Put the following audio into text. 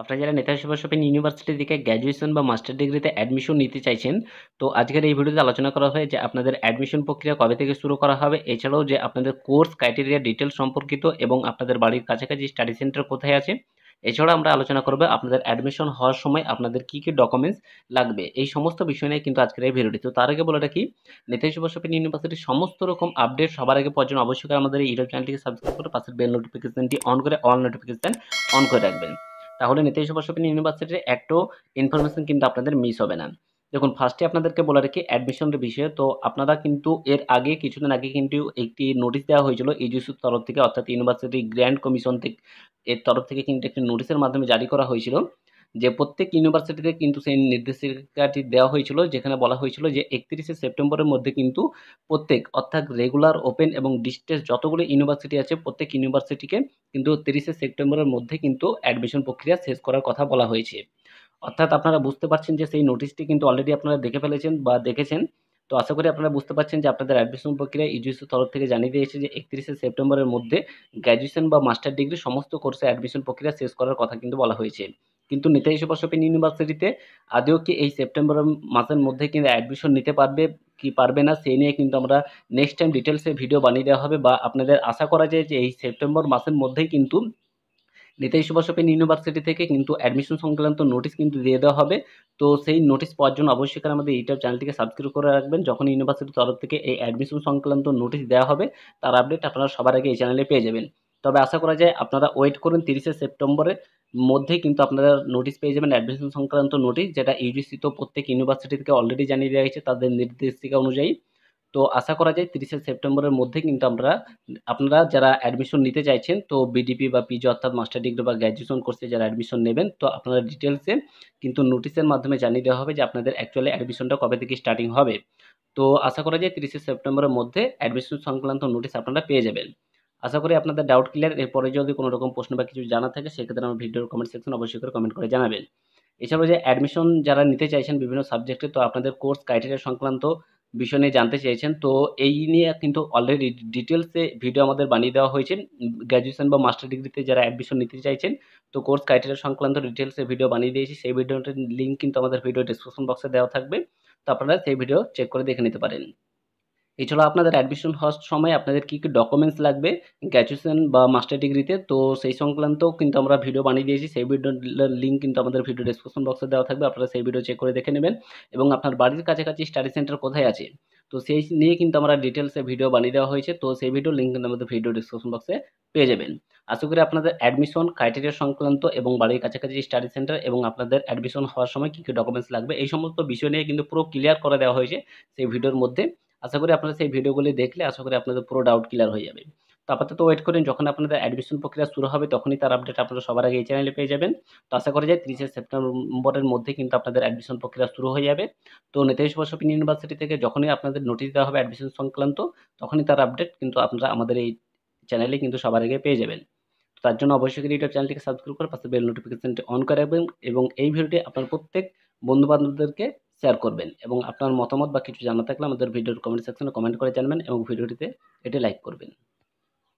আপনারা যারা Netaji Subhash open university থেকে গ্র্যাজুয়েশন বা মাস্টার ডিগ্রিতে অ্যাডমিশন নিতে চাইছেন, তো আজকের এই ভিডিওতে আলোচনা করা হয় যে আপনাদের অ্যাডমিশন প্রক্রিয়া কবে থেকে শুরু করা হবে, এছাড়াও যে আপনাদের কোর্স ক্রাইটেরিয়া ডিটেল সম্পর্কিত এবং আপনাদের বাড়ির কাছাকাছি স্টাডি সেন্টার কোথায় আছে। এছাড়া আমরা আলোচনা করবো আপনাদের অ্যাডমিশন হওয়ার সময় আপনাদের কী ডকুমেন্টস লাগবে, এই সমস্ত বিষয় নিয়ে কিন্তু আজকের এই ভিডিওটি। তো তার আগে বলে রাখি, নেতাজি সুভাষ ওপেন ইউনিভার্সিটির সমস্ত রকম আপডেট সবার আগে পর্যন্ত অবশ্যই আমাদের এই ইউটিউব চ্যানেলটিকে সাবস্ক্রাইব করে পাশের বেল নোটিফিকেশনটি অন করে অল নোটিফিকেশন অন করে রাখবেন, তাহলে নেতাজি সুভাষ ওপেন ইউনিভার্সিটির একটু ইনফরমেশন কিন্তু আপনাদের মিস হবে না। দেখুন, ফার্স্টে আপনাদেরকে বলে রাখি অ্যাডমিশনের বিষয়ে, তো আপনারা কিন্তু এর আগে কিছুদিন আগে কিন্তু একটি নোটিশ দেওয়া হয়েছিল ইউজিসির তরফ থেকে, অর্থাৎ ইউনিভার্সিটি গ্র্যান্ড কমিশন থেকে এর তরফ থেকে কিন্তু একটি নোটিশের মাধ্যমে জারি করা হয়েছিল যে প্রত্যেক ইউনিভার্সিটিতে কিন্তু সেই নির্দেশিকাটি দেওয়া হয়েছিল, যেখানে বলা হয়েছিল যে 31শে সেপ্টেম্বরের মধ্যে কিন্তু প্রত্যেক অর্থাৎ রেগুলার, ওপেন এবং ডিস্টেন্স যতগুলো ইউনিভার্সিটি আছে প্রত্যেক ইউনিভার্সিটিকে কিন্তু 30শে সেপ্টেম্বরের মধ্যে কিন্তু অ্যাডমিশন প্রক্রিয়া শেষ করার কথা বলা হয়েছে। অর্থাৎ আপনারা বুঝতে পারছেন যে সেই নোটিশটি কিন্তু অলরেডি আপনারা দেখে ফেলেছেন বা দেখেছেন, তো আশা করি আপনারা বুঝতে পারছেন যে আপনাদের অ্যাডমিশন প্রক্রিয়া ইউজিসির তরফ থেকে জানিয়ে দিয়েছে যে 31শে সেপ্টেম্বরের মধ্যে গ্র্যাজুয়েশন বা মাস্টার ডিগ্রি সমস্ত কোর্সে অ্যাডমিশন প্রক্রিয়া শেষ করার কথা কিন্তু বলা হয়েছে। কিন্তু নেতাজি সুভাষ ওপেন ইউনিভার্সিটিতে আদৌ কি এই সেপ্টেম্বর মাসের মধ্যে কিন্তু অ্যাডমিশন নিতে পারবে কি পারবে না, সেই নিয়ে কিন্তু আমরা নেক্সট টাইম ডিটেলসে ভিডিও বানিয়ে দেওয়া হবে, বা আপনাদের আশা করা যায় যে এই সেপ্টেম্বর মাসের মধ্যেই কিন্তু নেতাজি সুভাষ ওপেন ইউনিভার্সিটি থেকে কিন্তু অ্যাডমিশন সংক্রান্ত নোটিশ কিন্তু দিয়ে দেওয়া হবে। তো সেই নোটিশ পাওয়ার জন্য অবশ্যই আমাদের ইউটিউব চ্যানেলটিকে সাবস্ক্রাইব করে রাখবেন। যখন ইউনিভার্সিটির তরফ থেকে এই অ্যাডমিশন সংক্রান্ত নোটিশ দেওয়া হবে তার আপডেট আপনারা সবার আগে এই চ্যানেলে পেয়ে যাবেন। তবে আশা করা যায় আপনারা ওয়েট করুন, 30শে সেপ্টেম্বরের মধ্যেই কিন্তু আপনারা নোটিশ পেয়ে যাবেন অ্যাডমিশন সংক্রান্ত নোটিশ, যেটা ইউজিসি তো প্রত্যেক ইউনিভার্সিটি থেকে অলরেডি জানিয়ে দেওয়া হয়েছে তাদের নির্দেশিকা অনুযায়ী। তো আশা করা যায় 30শে সেপ্টেম্বরের মধ্যে কিন্তু আপনারা যারা অ্যাডমিশন নিতে চাইছেন, তো বিডিপি বা পিজি অর্থাৎ মাস্টার ডিগ্রি বা গ্র্যাজুয়েশন কোর্সে যারা অ্যাডমিশন নেবেন, তো আপনারা ডিটেলসে কিন্তু নোটিশের মাধ্যমে জানিয়ে দেওয়া হবে যে আপনাদের অ্যাকচুয়ালি অ্যাডমিশনটা কবে থেকে স্টার্টিং হবে। তো আশা করা যায় 30শে সেপ্টেম্বরের মধ্যে অ্যাডমিশন সংক্রান্ত নোটিশ আপনারা পেয়ে যাবেন। আশা করি আপনাদের ডাউট ক্লিয়ার। এরপরে যদি কোনো রকম প্রশ্ন বা কিছু জানা থাকে সেক্ষেত্রে আমার ভিডিওর কমেন্ট সেকশন অবশ্যই করে কমেন্ট করে জানাবেন। এছাড়াও যে অ্যাডমিশন যারা নিতে চাইছেন বিভিন্ন সাবজেক্টে, তো আপনাদের কোর্স ক্রাইটেরিয়া সংক্রান্ত বিষয় নিয়ে জানতে চেয়েছেন, তো এই নিয়ে কিন্তু অলরেডি ডিটেলসে ভিডিও আমাদের বানিয়ে দেওয়া হয়েছে। গ্র্যাজুয়েশন বা মাস্টার ডিগ্রিতে যারা অ্যাডমিশন নিতে চাইছেন, তো কোর্স ক্রাইটেরিয়া সংক্রান্ত ডিটেলসে ভিডিও বানিয়ে দিয়েছি, সেই ভিডিওটার লিঙ্ক কিন্তু আমাদের ভিডিও ডিসক্রিপশন বক্সে দেওয়া থাকবে, তো আপনারা সেই ভিডিও চেক করে দেখে নিতে পারেন। এছাড়াও আপনাদের অ্যাডমিশন হওয়ার সময় আপনাদের কী কী ডকুমেন্টস লাগবে গ্র্যাজুয়েশন বা মাস্টার ডিগ্রিতে, তো সেই সংক্রান্ত কিন্তু আমরা ভিডিও বানিয়ে দিয়েছি, সেই ভিডিওর লিঙ্ক কিন্তু আমাদের ভিডিও ডিসক্রিপশন বক্সে দেওয়া থাকবে, আপনারা সেই ভিডিও চেক করে দেখে নেবেন। এবং আপনার বাড়ির কাছাকাছি স্টাডি সেন্টার কোথায় আছে, তো সেই নিয়ে কিন্তু আমরা ডিটেলসে ভিডিও বানিয়ে দেওয়া হয়েছে, তো সেই ভিডিও লিঙ্ক কিন্তু আমাদের ভিডিও ডিসক্রিপশন বক্সে পেয়ে যাবেন। আশা করি আপনাদের অ্যাডমিশন ক্রাইটেরিয়া সংক্রান্ত এবং বাড়ির কাছাকাছি স্টাডি সেন্টার এবং আপনাদের অ্যাডমিশন হওয়ার সময় কী কী ডকুমেন্টস লাগবে এই সমস্ত বিষয় নিয়ে কিন্তু পুরো ক্লিয়ার করে দেওয়া হয়েছে সেই ভিডিওর মধ্যে। আশা করি আপনারা সেই ভিডিওগুলি দেখলে আশা করি আপনাদের পুরো ডাউট ক্লিয়ার হয়ে যাবে। তো আপাতত ওয়েট করেন, যখন আপনাদের অ্যাডমিশন প্রক্রিয়া শুরু হবে তখনই তার আপডেট আপনারা সবার আগে এই চ্যানেলে পেয়ে যাবেন। তো আশা করা যায় 30শে সেপ্টেম্বরের মধ্যে কিন্তু আপনাদের অ্যাডমিশন প্রক্রিয়া শুরু হয়ে যাবে। তো নেতাজি সুভাষ ওপেন ইউনিভার্সিটি থেকে যখনই আপনাদের নোটিশ দেওয়া হবে অ্যাডমিশন সংক্রান্ত, তখনই তার আপডেট কিন্তু আপনারা আমাদের এই চ্যানেলে কিন্তু সবার আগে পেয়ে যাবেন। তো তার জন্য অবশ্যই ইউটিউব চ্যানেলটিকে সাবস্ক্রাইব করে পাশে বেল নোটিফিকেশনটি অন করে রাখবেন এবং এই ভিডিওটি আপনার প্রত্যেক বন্ধুবান্ধবদেরকে শেয়ার করবেন। এবং আপনার মতামত বা কিছু জানা থাকলে আমাদের ভিডিওর কমেন্ট সেকশনে কমেন্ট করে জানাবেন এবং ভিডিওটিতে লাইক করবেন।